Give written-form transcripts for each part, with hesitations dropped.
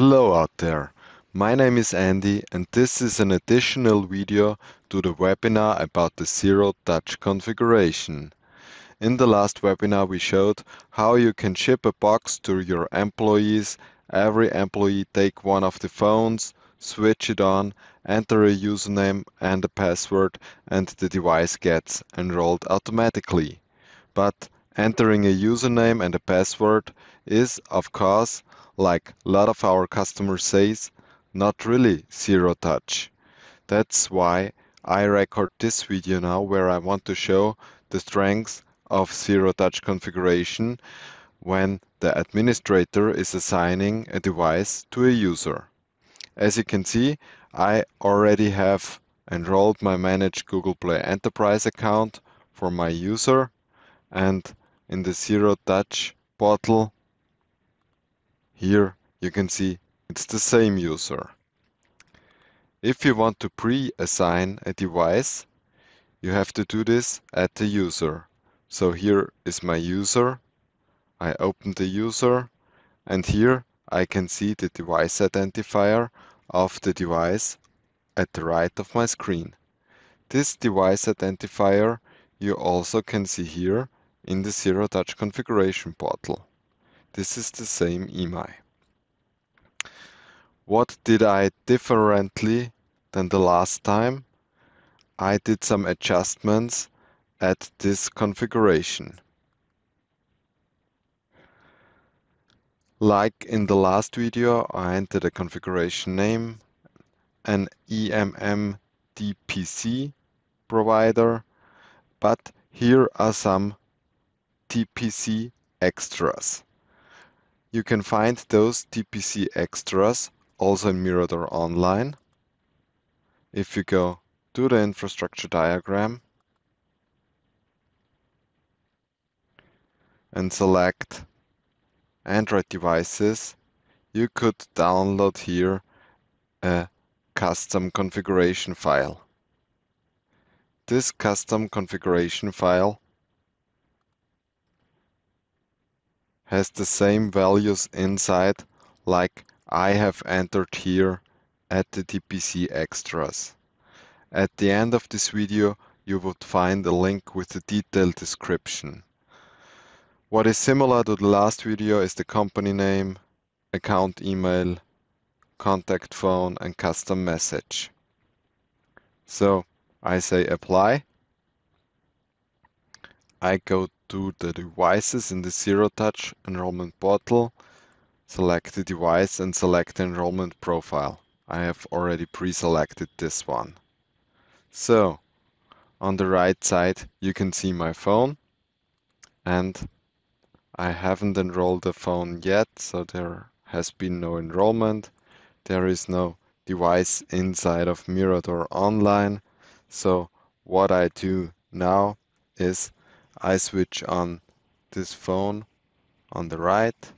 Hello out there, my name is Andy and this is an additional video to the webinar about the Zero Touch configuration. In the last webinar we showed how you can ship a box to your employees, every employee take one of the phones, switch it on, enter a username and a password and the device gets enrolled automatically. But entering a username and a password is, of course, like a lot of our customers says, not really zero touch. That's why I record this video now where I want to show the strengths of zero touch configuration when the administrator is assigning a device to a user. As you can see, I already have enrolled my managed Google Play Enterprise account for my user, and in the zero touch portal here you can see it's the same user. If you want to pre-assign a device, you have to do this at the user. So here is my user. I open the user and here I can see the device identifier of the device at the right of my screen. This device identifier you also can see here in the Zero Touch configuration portal. This is the same EMI. What did I differently than the last time? I did some adjustments at this configuration. Like in the last video, I entered a configuration name, an EMM DPC provider, but here are some DPC extras. You can find those DPC extras also in Miradore Online. If you go to the infrastructure diagram and select Android devices, you could download here a custom configuration file. This custom configuration file has the same values inside like I have entered here at the DPC extras. At the end of this video you would find a link with the detailed description. What is similar to the last video is the company name, account email, contact phone and custom message. So I say apply. I go to the devices in the Zero Touch enrollment portal, select the device and select the enrollment profile. I have already pre-selected this one. So on the right side you can see my phone, and I haven't enrolled the phone yet, so there has been no enrollment. There is no device inside of Miradore Online. So what I do now is I switch on this phone on the right.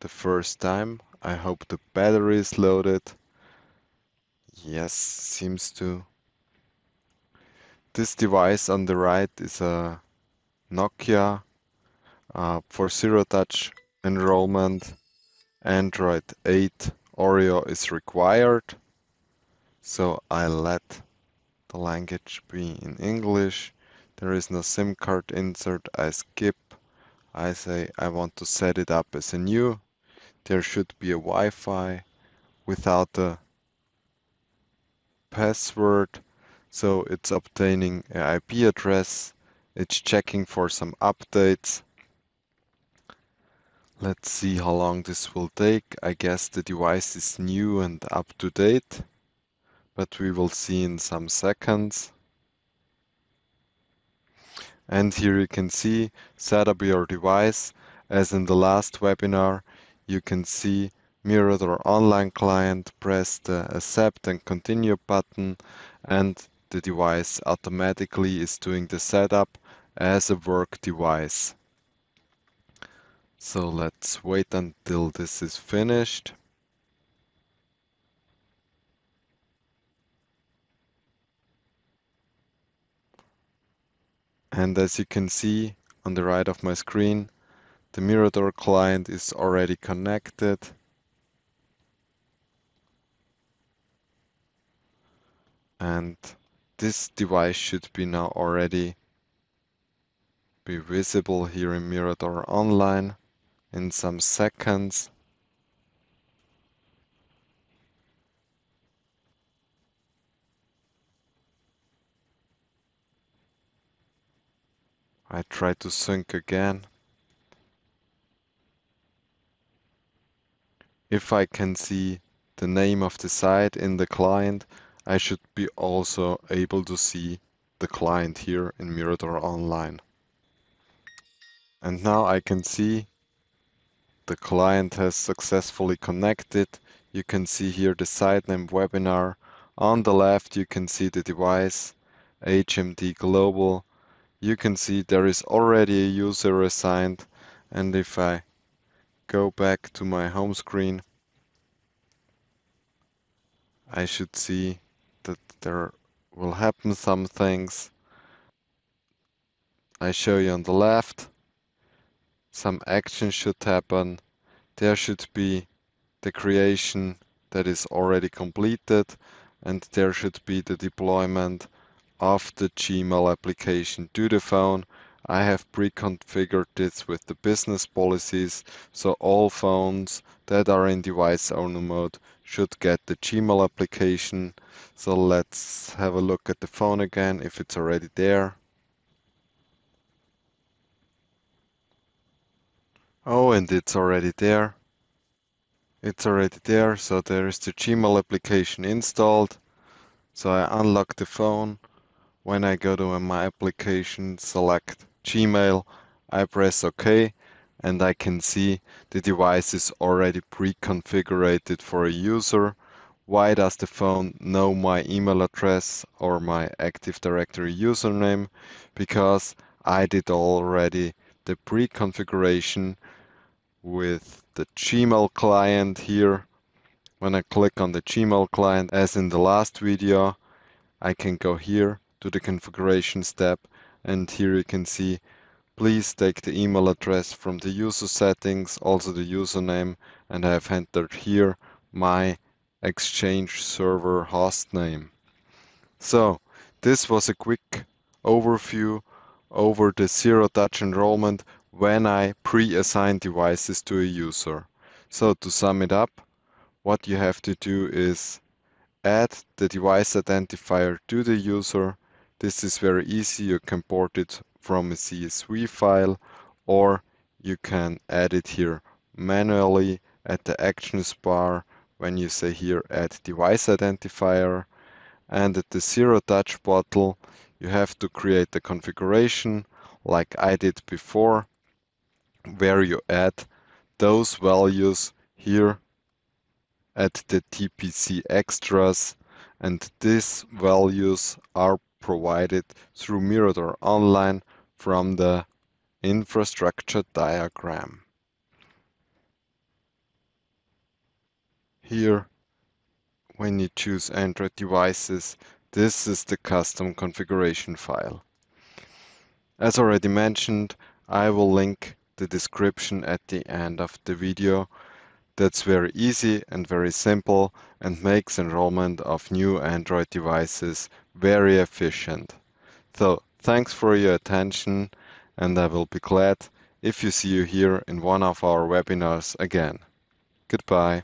The first time, I hope the battery is loaded. Yes, seems to. This device on the right is a Nokia for Zero Touch enrollment. Android 8 Oreo is required. So I let the language be in English. There is no SIM card insert, I skip. I say I want to set it up as a new. There should be a Wi-Fi without a password. So it's obtaining an IP address. It's checking for some updates. Let's see how long this will take. I guess the device is new and up to date, but we will see in some seconds. And here you can see, set up your device. As in the last webinar, you can see Miradore Online client, press the accept and continue button, and the device automatically is doing the setup as a work device. So let's wait until this is finished. And as you can see on the right of my screen, the Miradore client is already connected. and this device should be now already be visible here in Miradore Online in some seconds. I try to sync again. If I can see the name of the site in the client, I should be also able to see the client here in Miradore Online. And now I can see the client has successfully connected. You can see here the site name webinar. On the left, you can see the device, HMD Global. You can see there is already a user assigned. And if I go back to my home screen, I should see that there will happen some things. I show you on the left, some action should happen. There should be the creation that is already completed, and there should be the deployment of the Gmail application to the phone. I have pre-configured this with the business policies, so all phones that are in device owner mode should get the Gmail application. So let's have a look at the phone again, if it's already there. Oh, and it's already there. It's already there, so there is the Gmail application installed. So I unlock the phone. When I go to my application, select Gmail, I press OK, and I can see the device is already pre-configured for a user. Why does the phone know my email address or my Active Directory username? Because I did already the pre-configuration with the Gmail client here. When I click on the Gmail client, as in the last video, I can go here to the configuration step, and here you can see, please take the email address from the user settings, also the username, and I have entered here my Exchange server host name. So this was a quick overview over the Zero Touch enrollment when I pre-assign devices to a user. So to sum it up, what you have to do is add the device identifier to the user. This is very easy, you can port it from a CSV file, or you can add it here manually at the actions bar when you say here add device identifier. And at the Zero Touch bottle, you have to create the configuration like I did before, where you add those values here at the DPC extras, and these values are provided through Miradore Online from the infrastructure diagram. Here, when you choose Android devices, this is the custom configuration file. As already mentioned, I will link the description at the end of the video. That's very easy and very simple and makes enrollment of new Android devices very efficient. So thanks for your attention, and I will be glad if you see you here in one of our webinars again. Goodbye.